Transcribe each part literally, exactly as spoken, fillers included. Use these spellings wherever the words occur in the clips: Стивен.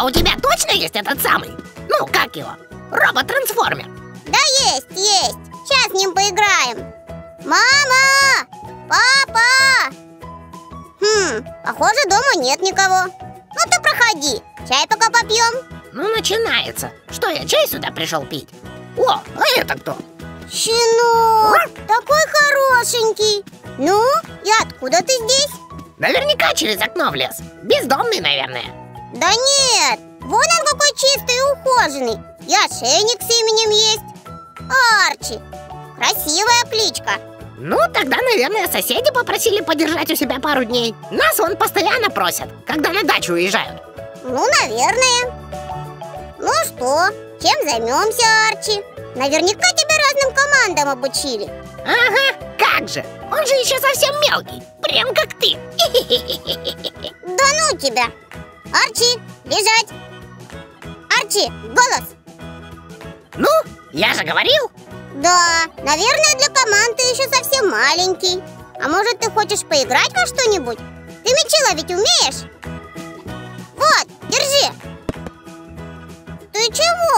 а у тебя точно есть этот самый? Ну, как его? Робот-трансформер. Да есть, есть. Сейчас с ним поиграем. Мама! Папа! Хм, похоже, дома нет никого. Ну ты проходи, чай пока попьем. Ну, начинается. Что, я чай сюда пришел пить? О, а это кто? Щенок, а? Такой хорошенький. Ну, и откуда ты здесь? Наверняка через окно влез. Бездомный, наверное. Да нет, вон он какой чистый и ухоженный. И ошейник с именем есть. Арчи. Красивая кличка. Ну, тогда, наверное, соседи попросили подержать у себя пару дней. Нас вон постоянно просят, когда на дачу уезжают. Ну, наверное. Ну что, чем займемся, Арчи? Наверняка тебя разным командам обучили. Ага, как же. Он же еще совсем мелкий, прям как ты. Да ну тебя. Арчи, бежать. Арчи, голос. Ну, я же говорил. Да, наверное, для команд ты еще совсем маленький. А может, ты хочешь поиграть во что-нибудь? Ты мячи ловить умеешь? Вот, держи. Ты чего?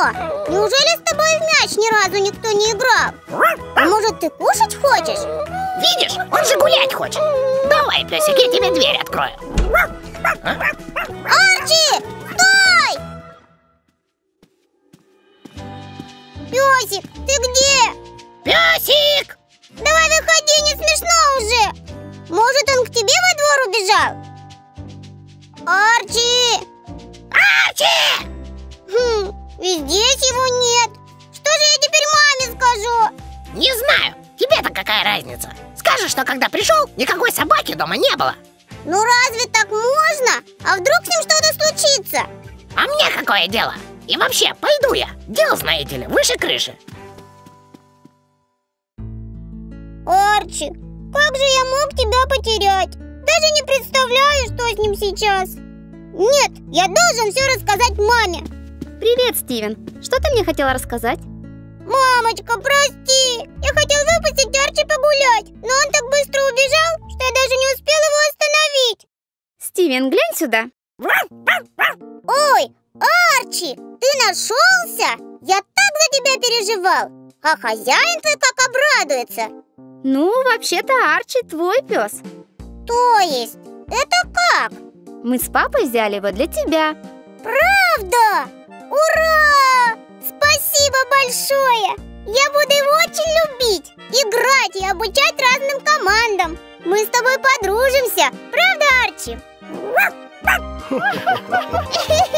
Неужели с тобой в мяч ни разу никто не играл? А может, ты кушать хочешь? Видишь, он же гулять хочет. Давай, песик, я тебе дверь открою. Арчи, стой! Песик, ты где? Песик! Давай выходи, не смешно уже. Может, он к тебе во двор убежал? Арчи! Арчи! Хм, и здесь его нет. Что же я теперь маме скажу? Не знаю, тебе-то какая разница? Скажешь, что когда пришел, никакой собаки дома не было. Ну разве так можно? А вдруг с ним что-то случится? А мне какое дело? И вообще, пойду я. Дело, знаете ли, выше крыши. Арчи, как же я мог тебя потерять? Даже не представляю, что с ним сейчас. Нет, я должен все рассказать маме. Привет, Стивен. Что ты мне хотела рассказать? Мамочка, прости. Я хотел выпустить Арчи погулять, но он так быстро убежал, что я даже не успел его остановить. Стивен, глянь сюда. Ой, Арчи, ты нашелся? Я так за тебя переживал. А хозяин твой как обрадуется. Ну, вообще-то Арчи твой пес. То есть? Это как? Мы с папой взяли его для тебя. Правда? Ура! Спасибо большое! Я буду его очень любить, играть и обучать разным командам. Мы с тобой подружимся, правда, Арчи?